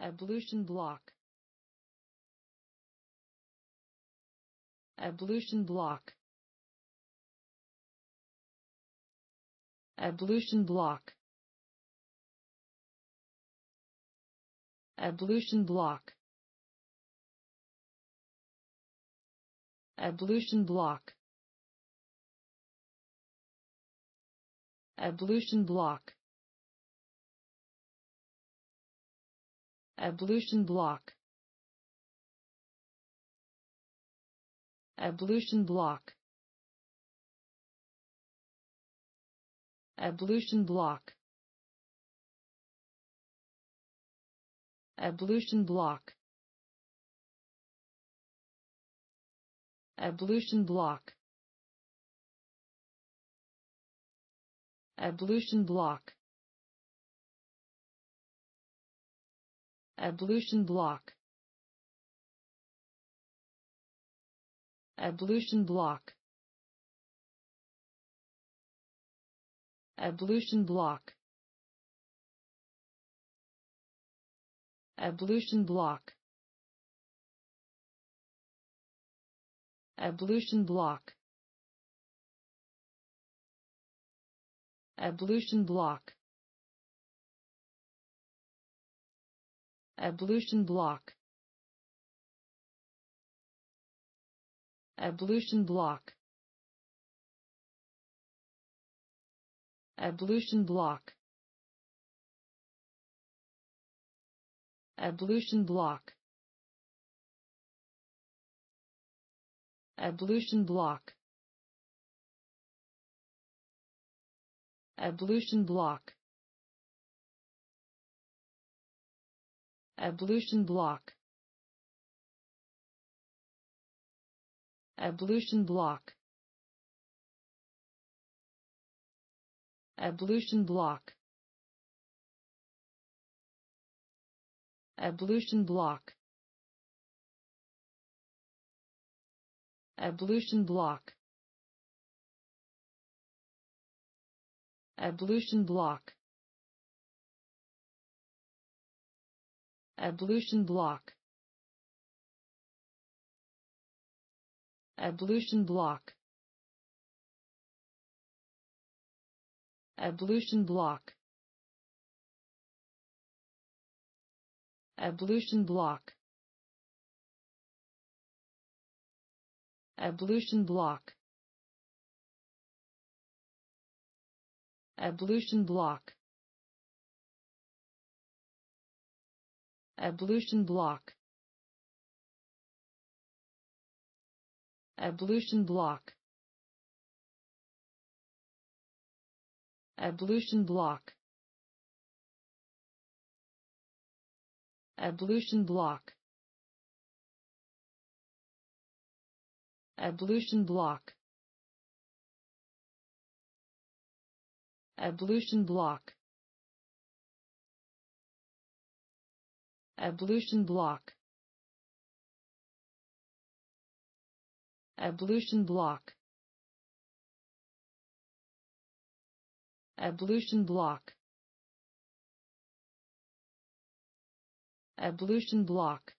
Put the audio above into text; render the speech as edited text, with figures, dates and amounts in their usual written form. Ablution block. Ablution block. Ablution block. Ablution block. Ablution block. Ablution block. Ablution block. Ablution block. Ablution block. Ablution block. Ablution block. Ablution block. Ablution block. Ablution block. Ablution block. Ablution block. Ablution block. Ablution block. Ablution block. Ablution block. Ablution block. Ablution block. Ablution block. Ablution block. Ablution block. Ablution block. Ablution block. Ablution block. Ablution block. Ablution block. Ablution block. Ablution block. Ablution block. Ablution block. Ablution block. Ablution block. Ablution block. Ablution block. Ablution block. Ablution block. Ablution block. Ablution block. Ablution block. Ablution block. Ablution block. Ablution block.